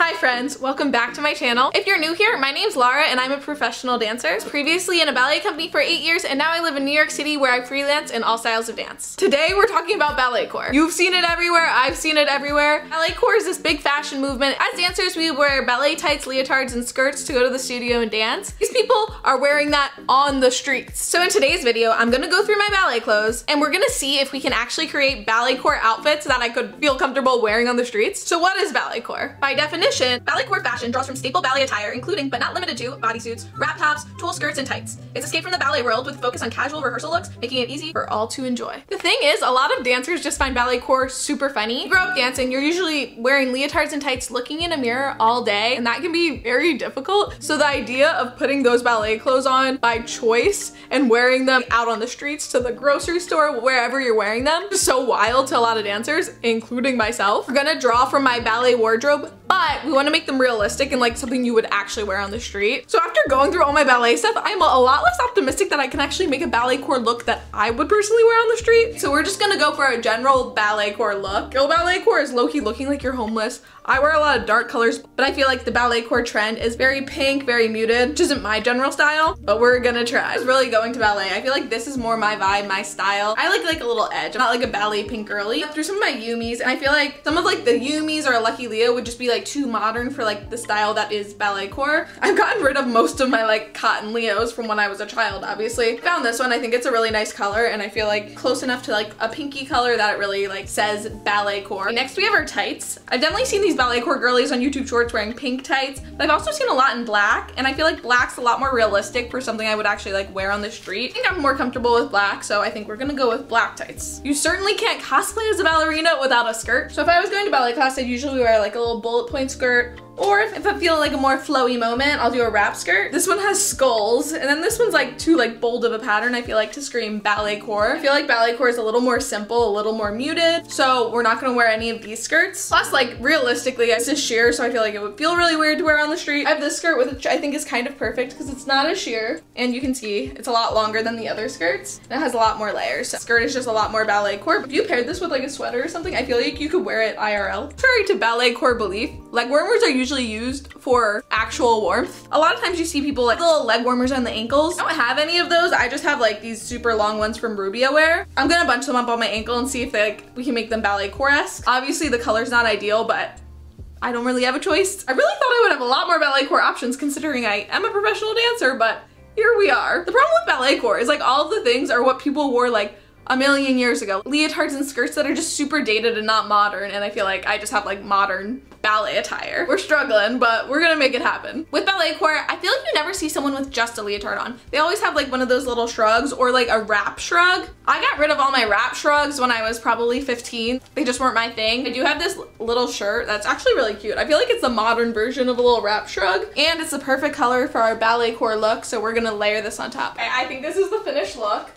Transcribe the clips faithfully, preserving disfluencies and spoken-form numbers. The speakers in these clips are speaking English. Hi friends, welcome back to my channel. If you're new here, my name's Lara and I'm a professional dancer. I was previously in a ballet company for eight years and now I live in New York City where I freelance in all styles of dance. Today we're talking about balletcore. You've seen it everywhere, I've seen it everywhere. Balletcore is this big fashion movement. As dancers we wear ballet tights, leotards, and skirts to go to the studio and dance. These people are wearing that on the streets. So in today's video I'm gonna go through my ballet clothes and we're gonna see if we can actually create balletcore outfits that I could feel comfortable wearing on the streets. So what is balletcore? By definition, balletcore fashion draws from staple ballet attire including but not limited to bodysuits, wrap tops, tulle skirts, and tights. It's escape from the ballet world with focus on casual rehearsal looks, making it easy for all to enjoy. The thing is, a lot of dancers just find balletcore super funny. If you grow up dancing, you're usually wearing leotards and tights looking in a mirror all day, and that can be very difficult. So the idea of putting those ballet clothes on by choice and wearing them out on the streets, to the grocery store, wherever you're wearing them, is so wild to a lot of dancers, including myself. We're gonna draw from my ballet wardrobe, but we want to make them realistic and like something you would actually wear on the street. So after going through all my ballet stuff, I'm a lot less optimistic that I can actually make a balletcore look that I would personally wear on the street. So we're just gonna go for a general balletcore look. Girl balletcore is low-key looking like you're homeless. I wear a lot of dark colors, but I feel like the balletcore trend is very pink, very muted, which isn't my general style, but we're gonna try. I was really going to ballet. I feel like this is more my vibe, my style. I like like a little edge. I'm not like a ballet pink girly. Through some of my Yumis, and I feel like some of like the Yumis or a Lucky Leo would just be like too modern for like the style that is balletcore. I've gotten rid of most of my like cotton Leos from when I was a child, obviously. Found this one. I think it's a really nice color and I feel like close enough to like a pinky color that it really like says balletcore. Next we have our tights. I've definitely seen these balletcore girlies on YouTube shorts wearing pink tights, but I've also seen a lot in black and I feel like black's a lot more realistic for something I would actually like wear on the street. I think I'm more comfortable with black, so I think we're gonna go with black tights. You certainly can't cosplay as a ballerina without a skirt. So if I was going to ballet class, I'd usually wear like a little bullet point skirt, or if, if I feel like a more flowy moment, I'll do a wrap skirt. This one has skulls, and then this one's like too like bold of a pattern, I feel like, to scream balletcore. I feel like balletcore is a little more simple, a little more muted, so we're not gonna wear any of these skirts. Plus, like, realistically, this is sheer, so I feel like it would feel really weird to wear on the street. I have this skirt, which I think is kind of perfect, because it's not a sheer, and you can see it's a lot longer than the other skirts, and it has a lot more layers. So skirt is just a lot more balletcore. If you paired this with like a sweater or something, I feel like you could wear it I R L. Contrary to balletcore belief, leg warmers are usually used for actual warmth. A lot of times you see people like little leg warmers on the ankles. I don't have any of those. I just have like these super long ones from Rubia Wear. I'm gonna bunch them up on my ankle and see if they like we can make them balletcore-esque. Obviously the color's not ideal, but I don't really have a choice. I really thought I would have a lot more balletcore options considering I am a professional dancer, but here we are. The problem with balletcore is like all of the things are what people wore like a million years ago. Leotards and skirts that are just super dated and not modern, and I feel like I just have like modern ballet attire. We're struggling, but we're gonna make it happen. With balletcore, I feel like you never see someone with just a leotard on. They always have like one of those little shrugs or like a wrap shrug. I got rid of all my wrap shrugs when I was probably fifteen. They just weren't my thing. I do have this little shirt that's actually really cute. I feel like it's the modern version of a little wrap shrug, and it's the perfect color for our balletcore look, so we're gonna layer this on top. I, I think this is the finished look.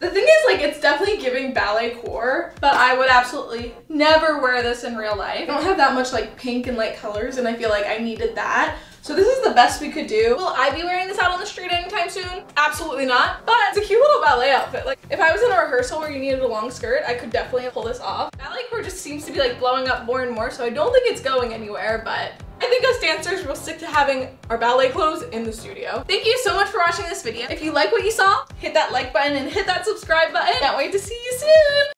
The thing is, like, it's definitely giving balletcore, but I would absolutely never wear this in real life. I don't have that much, like, pink and light colors, and I feel like I needed that. So this is the best we could do. Will I be wearing this out on the street anytime soon? Absolutely not. But it's a cute little ballet outfit. Like, if I was in a rehearsal where you needed a long skirt, I could definitely pull this off. Balletcore just seems to be, like, blowing up more and more, so I don't think it's going anywhere, but I think us dancers will stick to having our ballet clothes in the studio. Thank you so much for watching this video. If you like what you saw, hit that like button and hit that subscribe button. Can't wait to see you soon!